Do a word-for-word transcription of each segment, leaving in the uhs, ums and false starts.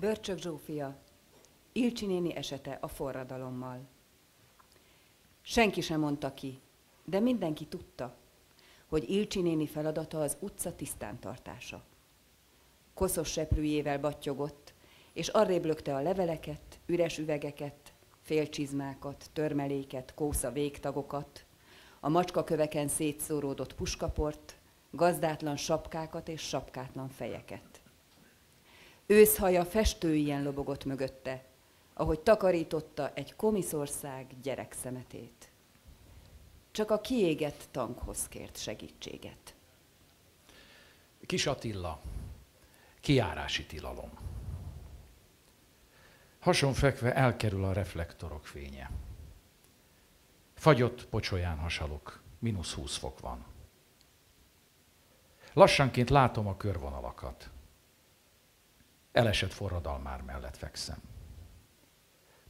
Börcsök Zsófia, Ilcsi néni esete a forradalommal. Senki sem mondta ki, de mindenki tudta, hogy Ilcsi néni feladata az utca tisztántartása. Koszos seprűjével battyogott, és arrébb lökte a leveleket, üres üvegeket, félcsizmákat, törmeléket, kósza végtagokat, a macskaköveken szétszóródott puskaport, gazdátlan sapkákat és sapkátlan fejeket. Őszhaja festőilyen lobogott mögötte, ahogy takarította egy Komiszország gyerekszemetét. Csak a kiégett tankhoz kért segítséget. Kis Attila, kijárási tilalom. Hasonfekve elkerül a reflektorok fénye. Fagyott pocsolyán hasalok, mínusz húsz fok van. Lassanként látom a körvonalakat. Elesett forradalmár mellett fekszem.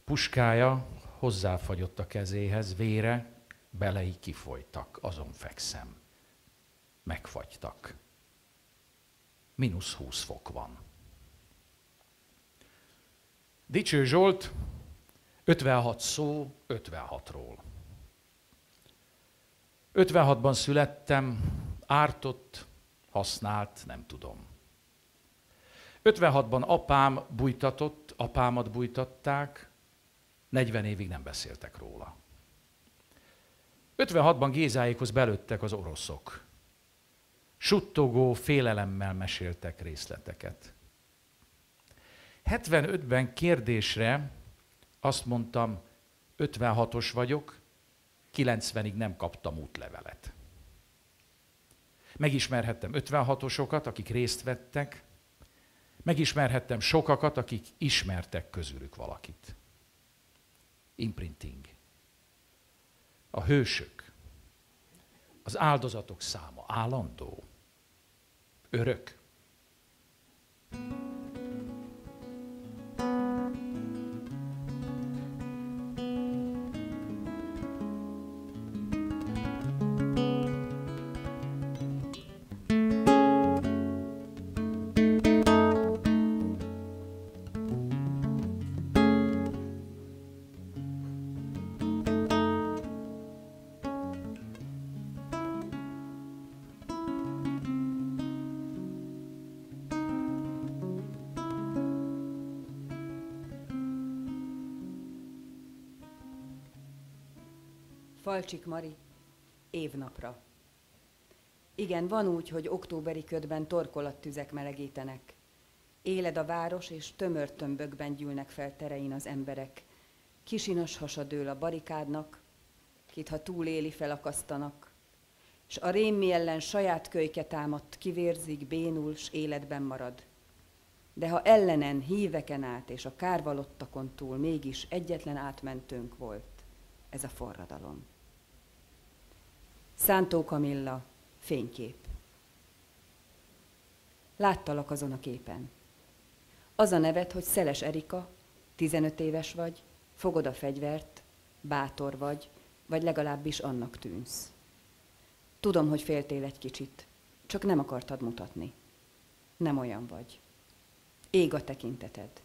Puskája hozzáfagyott a kezéhez, vére, belei kifolytak, azon fekszem. Megfagytak. Mínusz húsz fok van. Dicső Zsolt, ötvenhat szó ötvenhatról. ötvenhatban születtem, ártott, használt, nem tudom. ötvenhatban apám bújtatott, apámat bújtatták, negyven évig nem beszéltek róla. ötvenhatban Gézáékhoz belőttek az oroszok. Suttogó félelemmel meséltek részleteket. hetvenötben kérdésre azt mondtam, ötvenhatos vagyok, kilencvenig nem kaptam útlevelet. Megismerhettem ötvenhatosokat, akik részt vettek, megismerhettem sokakat, akik ismertek közülük valakit. Imprinting. A hősök, az áldozatok száma állandó, örök. Kölcsik Mari, évnapra. Igen, van úgy, hogy októberi ködben torkolattüzek melegítenek. Éled a város, és tömör tömbökben gyűlnek fel terein az emberek. Kisinas hasa dől a barikádnak, kit ha túléli felakasztanak. S a rémmi ellen saját kölyke támadt, kivérzik, bénul, s életben marad. De ha ellenen, híveken át, és a kárvalottakon túl mégis egyetlen átmentőnk volt, ez a forradalom. Szántó Kamilla, fénykép. Láttalak azon a képen. Az a neved, hogy Szeles Erika, tizenöt éves vagy, fogod a fegyvert, bátor vagy, vagy legalábbis annak tűnsz. Tudom, hogy féltél egy kicsit, csak nem akartad mutatni. Nem olyan vagy. Ég a tekinteted.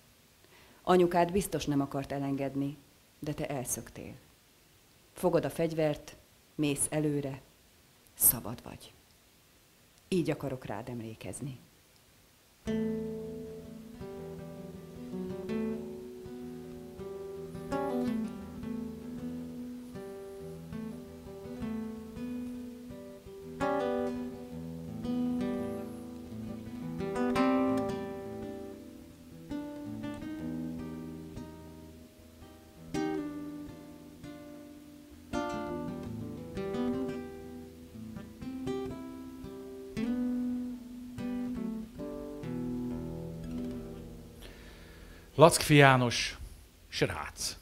Anyukád biztos nem akart elengedni, de te elszöktél. Fogod a fegyvert, mész előre, szabad vagy. Így akarok rád emlékezni. Lackfi János, srác.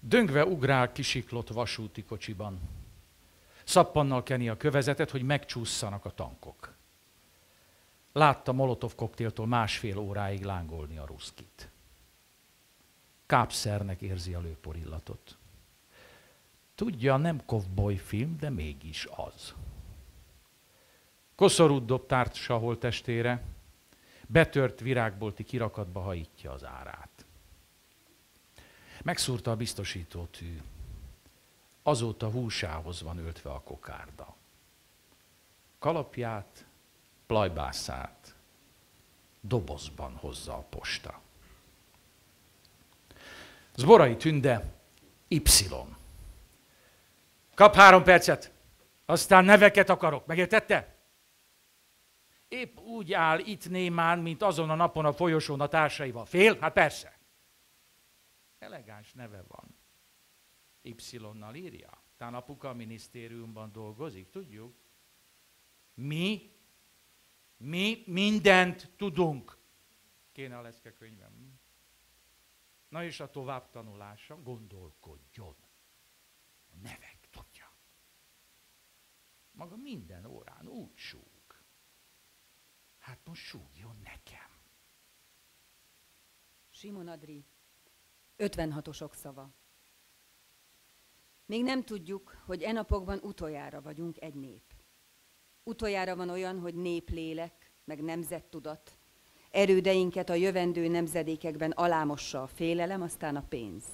Döngve ugrál kisiklott vasúti kocsiban. Szappannal keni a kövezetet, hogy megcsússzanak a tankok. Látta molotov koktéltól másfél óráig lángolni a ruszkit. Kápszernek érzi a lőpor illatot. Tudja, nem kovboly film, de mégis az. Koszorút dob társa holttestére. betört virágbolti kirakatba hajítja az árát. Megszúrta a biztosító tű. Azóta húsához van öltve a kokárda. Kalapját, plajbászát dobozban hozza a posta. Zborai tünde Y. Kap három percet, aztán neveket akarok. Megértette? Épp úgy áll itt némán, mint azon a napon a folyosón a társaival. Fél? Hát persze. Elegáns neve van. Y-nal írja. Tán apuka minisztériumban dolgozik, tudjuk. Mi, mi mindent tudunk. Kéne a leckekönyvem. Na és a tovább tanulása, gondolkodjon. A nevek tudja. Maga minden órán úgy súg. Hát most súgjon nekem. Simon Adri, ötvenhatosok szava. Még nem tudjuk, hogy e napokban utoljára vagyunk egy nép. Utoljára van olyan, hogy néplélek, meg nemzettudat. Erődeinket a jövendő nemzedékekben alámossa a félelem, aztán a pénz.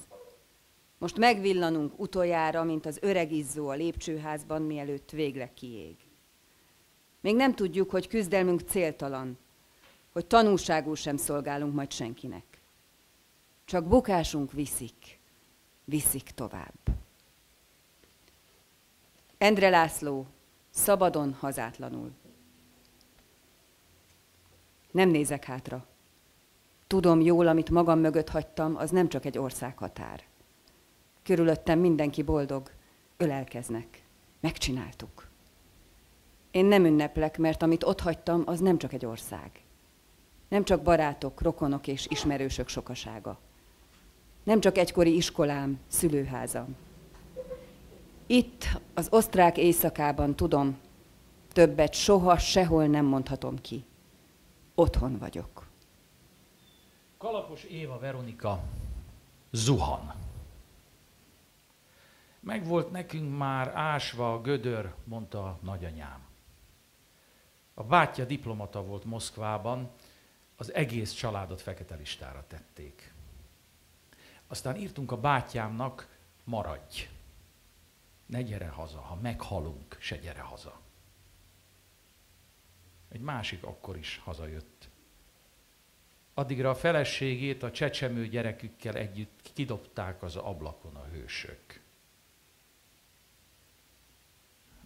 Most megvillanunk utoljára, mint az öreg izzó a lépcsőházban, mielőtt végleg kiég. Még nem tudjuk, hogy küzdelmünk céltalan, hogy tanulságul sem szolgálunk majd senkinek. Csak bukásunk viszik, viszik tovább. Endre László, szabadon, hazátlanul. Nem nézek hátra. Tudom jól, amit magam mögött hagytam, az nem csak egy országhatár. Körülöttem mindenki boldog, ölelkeznek. Megcsináltuk. Én nem ünneplek, mert amit ott hagytam, az nem csak egy ország. Nem csak barátok, rokonok és ismerősök sokasága. Nem csak egykori iskolám, szülőházam. Itt, az osztrák éjszakában tudom, többet soha sehol nem mondhatom ki. Otthon vagyok. Kalapos Éva Veronika, zuhan. Megvolt nekünk már ásva a gödör, mondta a nagyanyám. A bátyja diplomata volt Moszkvában, az egész családot fekete listára tették. Aztán írtunk a bátyámnak, maradj. Ne gyere haza, ha meghalunk, se gyere haza. Egy másik akkor is hazajött. Addigra a feleségét a csecsemő gyerekükkel együtt kidobták az ablakon a hősök.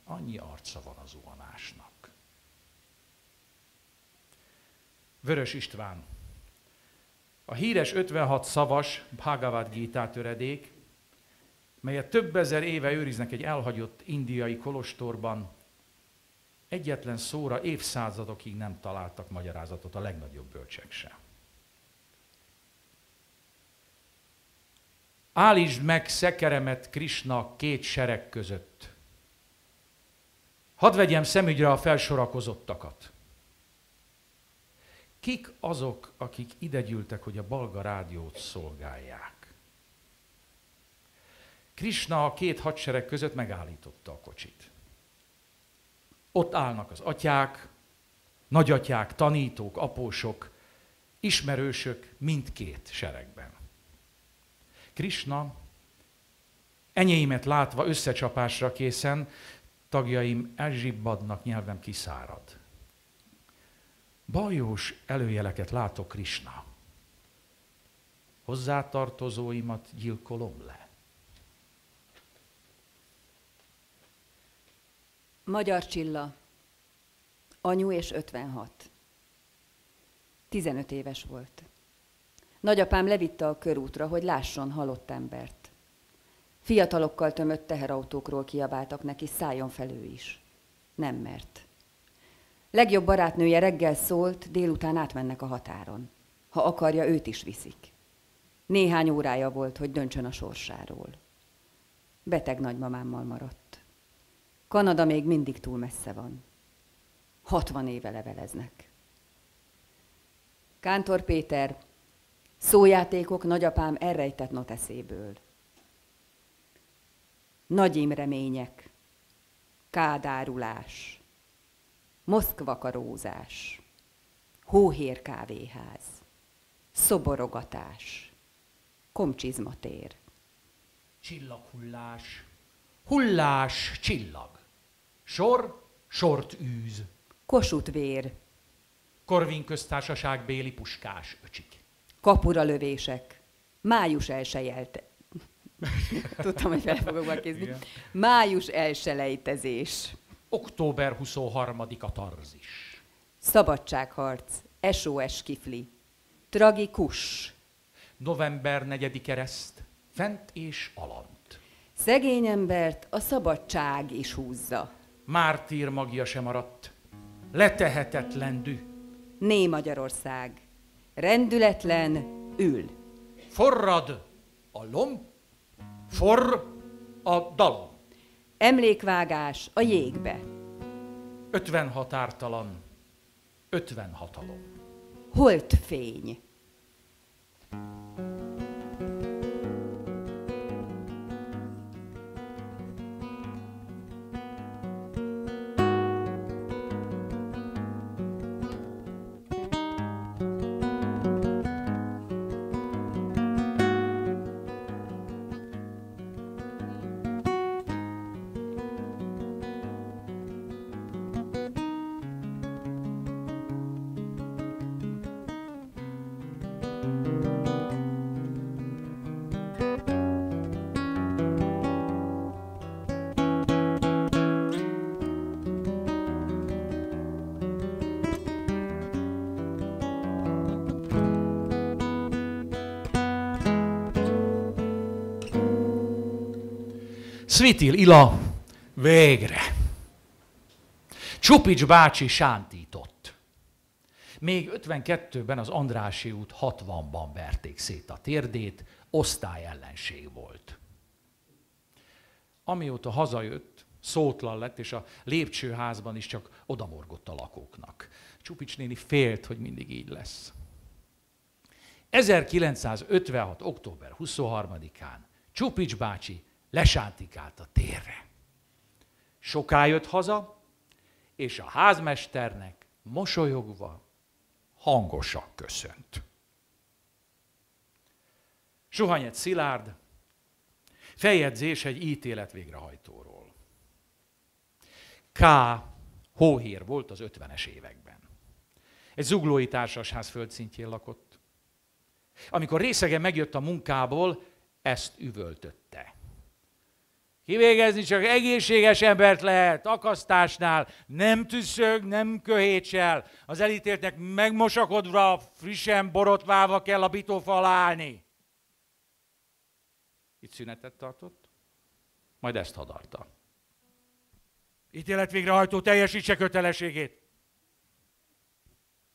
Annyi arca van az zuhanásnak. Vörös István. A híres ötvenhat szavas Bhagavad Gita töredék, melyet több ezer éve őriznek egy elhagyott indiai kolostorban, egyetlen szóra évszázadokig nem találtak magyarázatot a legnagyobb bölcsek se. Állítsd meg szekeremet, Krisna, két sereg között. Hadd vegyem szemügyre a felsorakozottakat. Kik azok, akik idegyűltek, hogy a Balga rádiót szolgálják? Krisna a két hadsereg között megállította a kocsit. Ott állnak az atyák, nagyatyák, tanítók, apósok, ismerősök mindkét seregben. Krisna enyémet látva összecsapásra készen, tagjaim elzsibbadnak, nyelvem kiszárad. Bajós előjeleket látok, Krisna. Hozzátartozóimat gyilkolom le. Magyar Csilla, anyu és ötvenhat. tizenöt éves volt. Nagyapám levitte a körútra, hogy lásson halott embert. Fiatalokkal tömött teherautókról kiabáltak neki, szálljon fel ő is. Nem mert. Legjobb barátnője reggel szólt, délután átmennek a határon. Ha akarja, őt is viszik. Néhány órája volt, hogy döntsön a sorsáról. Beteg nagymamámmal maradt. Kanada még mindig túl messze van. Hatvan éve leveleznek. Kántor Péter, szójátékok nagyapám elrejtett noteszéből. Nagy Imre mények, kádárulás, moszkvakarózás, Hóhér kávéház, szoborogatás, komcsizmatér, csillaghullás, hullás csillag, sor, sort űz, Kossuth-vér, Corvin köztársaság béli puskás öcsik, kapuralövések, május elsejelt... Tudtam, hogy fel fogok elkézni. Május elselejtezés. október huszonharmadika Tarzis. Szabadságharc. es o es Kifli. Tragikus. november negyedike kereszt. Fent és alant. Szegény embert a szabadság is húzza. Mártír magja sem maradt. Letehetetlendű. Né Magyarország. Rendületlen ül. Forrad a lomb. Forr a dalom. Emlékvágás a jégbe. ötven határtalan, ötven hatalom. Holdfény. Szvitil Ila, végre! Csupics bácsi sántított. Még ötvenkettőben az Andrássy út hatvanban verték szét a térdét, osztályellenség volt. Amióta hazajött, szótlan lett, és a lépcsőházban is csak odamorgott a lakóknak. Csupics néni félt, hogy mindig így lesz. ezerkilencszázötvenhat. október huszonharmadikán Csupics bácsi lesántikált a térre. Soká jött haza, és a házmesternek mosolyogva hangosan köszönt. Suhanyet Szilárd, feljegyzés egy ítélet végrehajtóról. K. hóhér volt az ötvenes években. Egy zuglói társasház földszintjén lakott. Amikor részegen megjött a munkából, ezt üvöltötte. Kivégezni csak egészséges embert lehet, akasztásnál, nem tüszög, nem köhétsel. Az elítéltnek megmosakodva, frissen borotválva kell a bitófa alá állni. Itt szünetet tartott, majd ezt hadarta. Ítélet végrehajtó teljesítse kötelességét.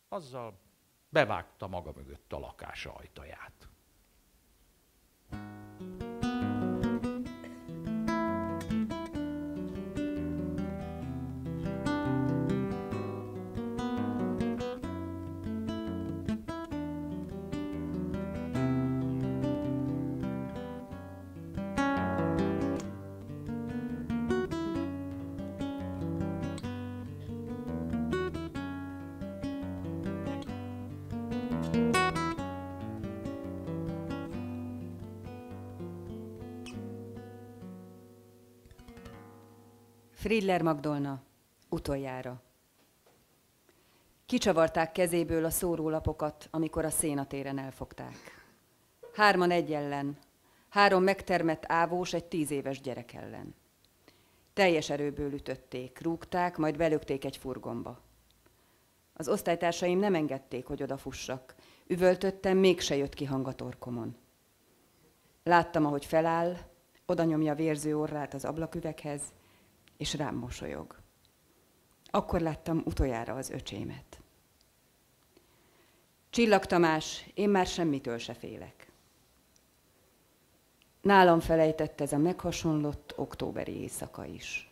Azzal bevágta maga mögött a lakása ajtaját. Friedler Magdolna, utoljára. Kicsavarták kezéből a szórólapokat, amikor a Szénatéren elfogták. Hárman egy ellen, három megtermett ávós egy tíz éves gyerek ellen. Teljes erőből ütötték, rúgták, majd belökték egy furgonba. Az osztálytársaim nem engedték, hogy odafussak. Üvöltöttem, mégse jött ki hang a torkomon. Láttam, ahogy feláll, odanyomja vérző orrát az ablaküveghez, és rám mosolyog. Akkor láttam utoljára az öcsémet. Csillag Tamás, én már semmitől se félek. Nálam felejtett ez a meghasonlott októberi éjszaka is.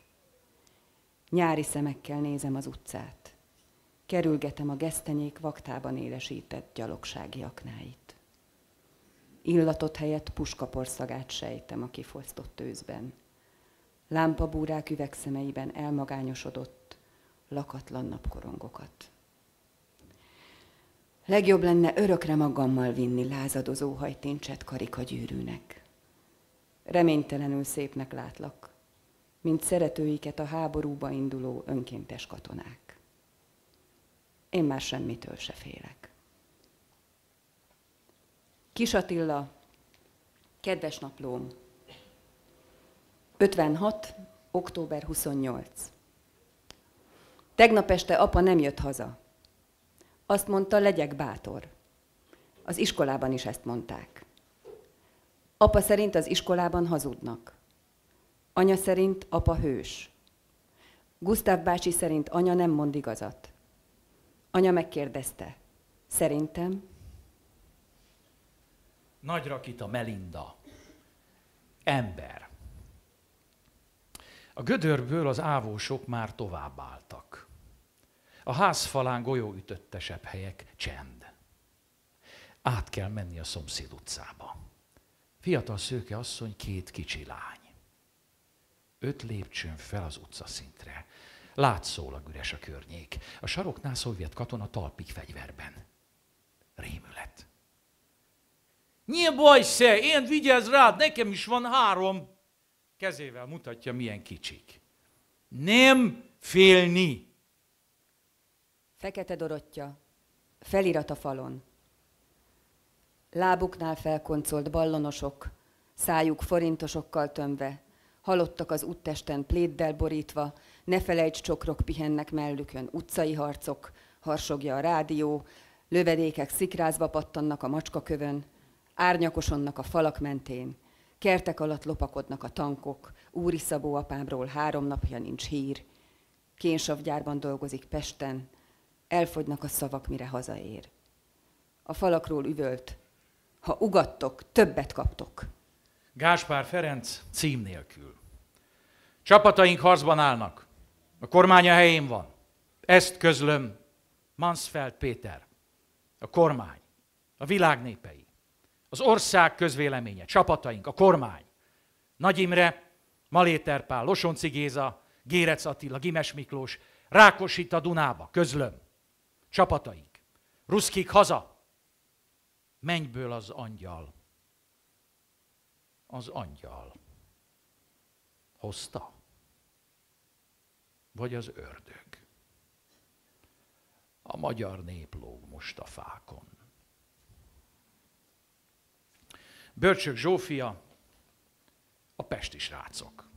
Nyári szemekkel nézem az utcát. Kerülgetem a gesztenyék vaktában élesített gyalogsági aknáit. Illatot helyett puskaporszagát sejtem a kifosztott őzben. Lámpabúrák üvegszemeiben elmagányosodott, lakatlan napkorongokat. Legjobb lenne örökre magammal vinni lázadozó hajtincset karikagyűrűnek. Reménytelenül szépnek látlak, mint szeretőiket a háborúba induló önkéntes katonák. Én már semmitől se félek. Kis Attila, kedves naplóm, ötvenhat október huszonnyolc. Tegnap este apa nem jött haza. Azt mondta, legyek bátor. Az iskolában is ezt mondták. Apa szerint az iskolában hazudnak. Anya szerint apa hős. Gusztáv bácsi szerint anya nem mond igazat. Anya megkérdezte. Szerintem... Nagyrakita Melinda. Ember. A gödörből az ávósok már tovább álltak. A házfalán golyóütöttesebb helyek, csend. Át kell menni a szomszéd utcába. Fiatal szőke asszony, két kicsi lány. Öt lépcsőn fel az utcaszintre. Látszólag üres a környék. A saroknál szovjet katona talpig fegyverben. Rémület. Nye baj se, én vigyázz rád, nekem is van három. Kezével mutatja, milyen kicsik. Nem félni. Fekete Dorottya, felirat a falon. Lábuknál felkoncolt ballonosok, szájuk forintosokkal tömve, halottak az úttesten pléddel borítva, ne felejts csokrok pihennek mellükön, utcai harcok, harsogja a rádió, lövedékek szikrázva pattannak a macskakövön, árnyakosonnak a falak mentén, kertek alatt lopakodnak a tankok, Úri Szabó apámról három napja nincs hír, kénsavgyárban dolgozik Pesten, elfogynak a szavak, mire hazaér. A falakról üvölt, ha ugattok, többet kaptok. Gáspár Ferenc, cím nélkül. Csapataink harcban állnak. A kormány a helyén van. Ezt közlöm. Mansfeld Péter. A kormány. A világ népei. Az ország közvéleménye. Csapataink. A kormány. Nagy Imre, Maléter Pál, Losonci Géza, Gérec Attila, Gimes Miklós. Rákosít a Dunába. Közlöm. Csapataink. Ruszkik haza! Mennyből az angyal. Az angyal. Hozta? Vagy az ördög? A magyar nép lóg most a fákon. Börcsök Zsófia, a pesti srácok.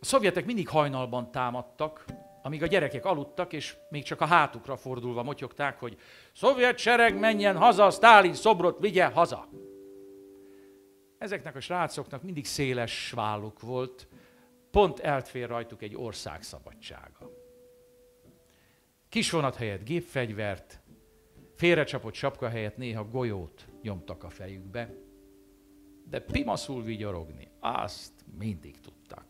A szovjetek mindig hajnalban támadtak, amíg a gyerekek aludtak, és még csak a hátukra fordulva motyogták, hogy szovjet sereg menjen haza, Sztálin szobrot vigye haza. Ezeknek a srácoknak mindig széles válluk volt, pont eltfér rajtuk egy ország szabadsága. Kisvonat helyett gépfegyvert, félrecsapott sapka helyett néha golyót nyomtak a fejükbe, de pimaszul vigyorogni, azt mindig tudtak.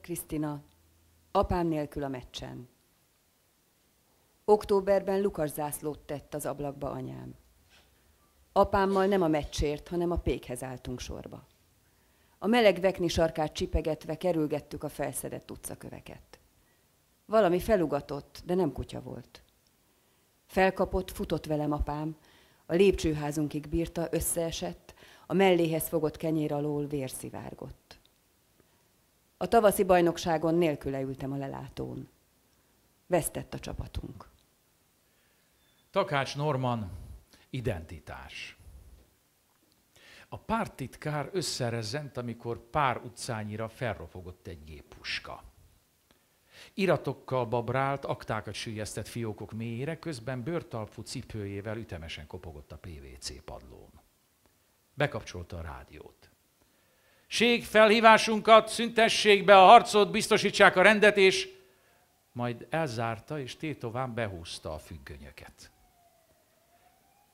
Krisztina, apám nélkül a meccsen. Októberben lukas zászlót tett az ablakba anyám. Apámmal nem a meccsért, hanem a pékhez álltunk sorba. A meleg vekni sarkát csipegetve kerülgettük a felszedett utcaköveket. Valami felugatott, de nem kutya volt. Felkapott, futott velem apám, a lépcsőházunkig bírta, összeesett, a melléhez fogott kenyér alól vérszivárgott. A tavaszi bajnokságon nélküle ültem a lelátón. Vesztett a csapatunk. Takács Norman, identitás. A párttitkár összerezzent, amikor pár utcányira felropogott egy géppuska. Iratokkal babrált, aktákat süllyesztett fiókok mélyére, közben bőrtalpú cipőjével ütemesen kopogott a pé vé cé padlón. Bekapcsolta a rádiót. Ség felhívásunkat, szüntessék be a harcot, biztosítsák a rendet, és majd elzárta, és tétován behúzta a függönyöket.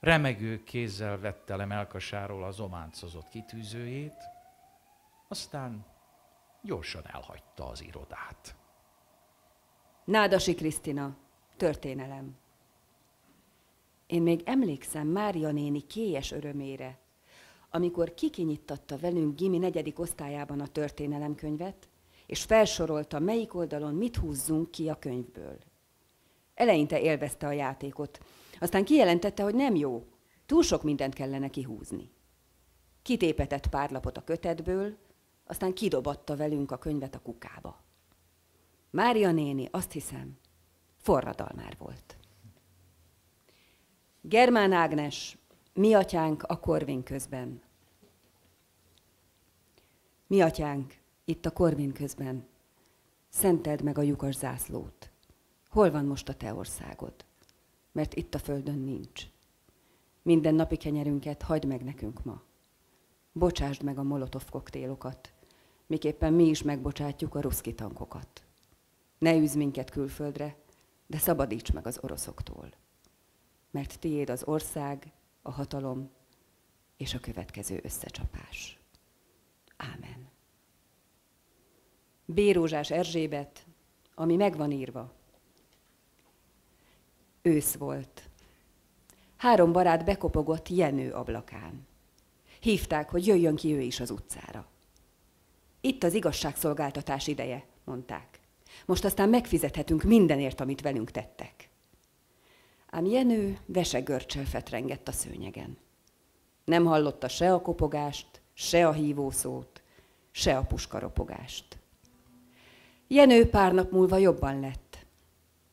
Remegő kézzel vette le mellkasáról az ománcozott kitűzőjét, aztán gyorsan elhagyta az irodát. Nádasi Krisztina, történelem. Én még emlékszem Mária néni kélyes örömére, amikor kikinyitatta velünk gimi negyedik osztályában a történelemkönyvet, és felsorolta, melyik oldalon mit húzzunk ki a könyvből. Eleinte élvezte a játékot, aztán kijelentette, hogy nem jó, túl sok mindent kellene kihúzni. Kitépetett pár lapot a kötetből, aztán kidobatta velünk a könyvet a kukába. Mária néni, azt hiszem, forradalmár volt. Germán Ágnes, mi atyánk a Corvin közben. Mi atyánk, itt a Corvin közben. Szenteld meg a lyukas zászlót. Hol van most a te országod? Mert itt a földön nincs. Minden napi kenyerünket hagyd meg nekünk ma. Bocsásd meg a molotov koktélokat, miképpen mi is megbocsátjuk a ruszki tankokat. Ne üzz minket külföldre, de szabadíts meg az oroszoktól. Mert tiéd az ország, a hatalom és a következő összecsapás. Ámen. Bérózsás Erzsébet, ami meg van írva. Ősz volt. Három barát bekopogott Jenő ablakán. Hívták, hogy jöjjön ki ő is az utcára. Itt az igazságszolgáltatás ideje, mondták. Most aztán megfizethetünk mindenért, amit velünk tettek. Ám Jenő vesegörcsel fetrengett a szőnyegen. Nem hallotta se a kopogást, se a hívószót, se a puskaropogást. Jenő pár nap múlva jobban lett.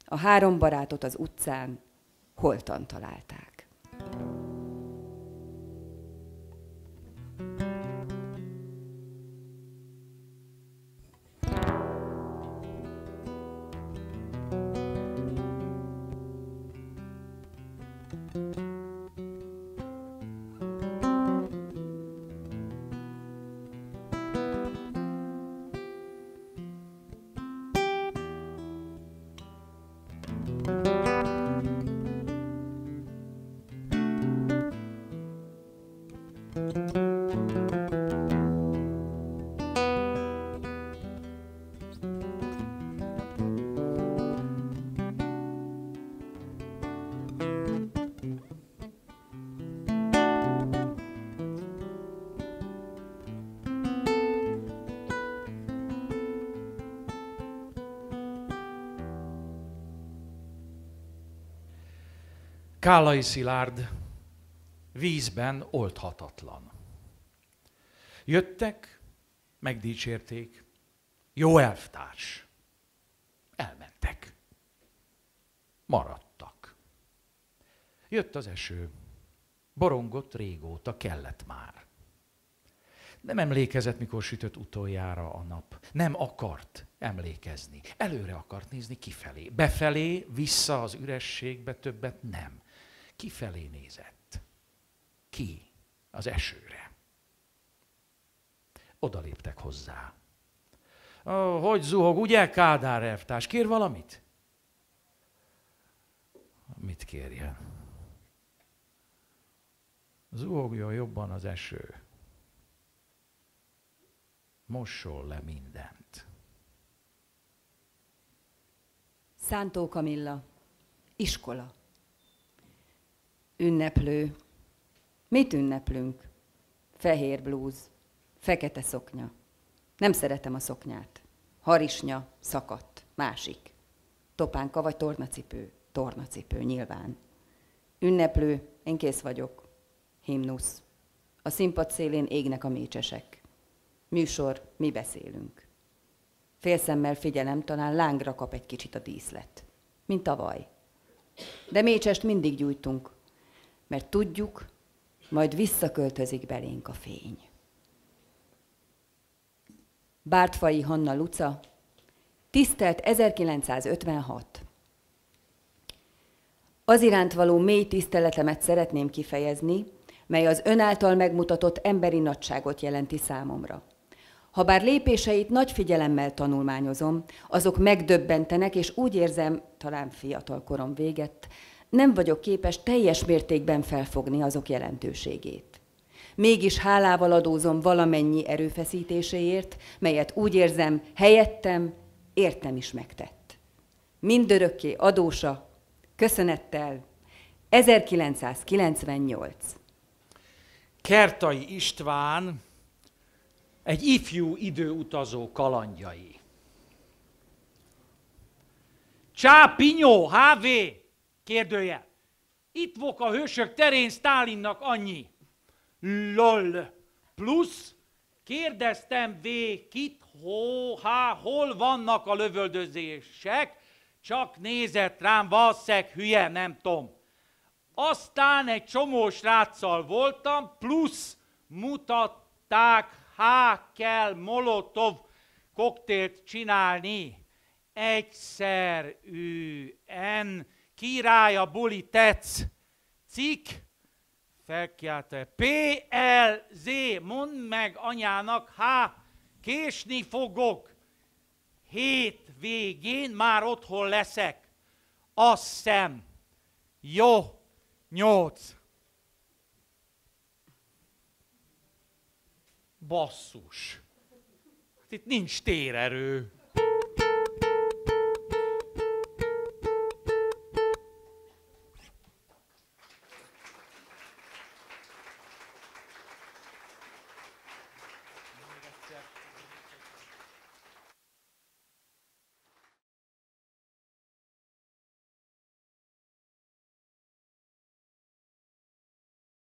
A három barátot az utcán holtan találták. Kálai Szilárd, vízben oldhatatlan. Jöttek, megdicsérték, jó elvtárs. Elmentek. Maradtak. Jött az eső, borongott régóta, kellett már. Nem emlékezett, mikor sütött utoljára a nap. Nem akart emlékezni. Előre akart nézni kifelé. Befelé, vissza az ürességbe, többet nem. Kifelé nézett. Ki? Az esőre. Oda léptek hozzá. Ó, hogy zuhog, ugye, Kádár elvtárs? Kér valamit? Mit kérjen? Zuhogjon jobban az eső. Mossol le mindent. Szántó Kamilla, iskola. Ünneplő. Mit ünneplünk? Fehér blúz, fekete szoknya. Nem szeretem a szoknyát. Harisnya, szakadt, másik. Topánka vagy tornacipő? Tornacipő, nyilván. Ünneplő, én kész vagyok. Himnusz. A színpad szélén égnek a mécsesek. Műsor, mi beszélünk. Félszemmel figyelem, talán lángra kap egy kicsit a díszlet. Mint tavaly. De mécsest mindig gyújtunk, mert tudjuk, majd visszaköltözik belénk a fény. Bártfai Hanna Luca, tisztelt ezerkilencszázötvenhat. Az iránt való mély tiszteletemet szeretném kifejezni, mely az ön által megmutatott emberi nagyságot jelenti számomra. Habár lépéseit nagy figyelemmel tanulmányozom, azok megdöbbentenek, és úgy érzem, talán fiatal korom végett, nem vagyok képes teljes mértékben felfogni azok jelentőségét. Mégis hálával adózom valamennyi erőfeszítéséért, melyet úgy érzem, helyettem, értem is megtett. Mindörökké adósa, köszönettel, ezerkilencszázkilencvennyolc. Kertai István egy ifjú időutazó kalandjai. Csápinyó, há vé, kérdője. Itt vok a hősök terén Sztálinnak annyi. Lol. Plusz, kérdeztem V, kit, hó, há, hol vannak a lövöldözések, csak nézett rám, valószínűleg hülye, nem tudom. Aztán egy csomó sráccal voltam, plusz mutatták, há kell molotov koktélt csinálni. Egyszerűen király a buli, tetsz. Cikk, felkiáltó. pé el zé, mondd meg anyának, há, késni fogok. Hét végén már otthon leszek. Azt hiszem. Jó. Nyolc. Basszus. Hát itt nincs térerő.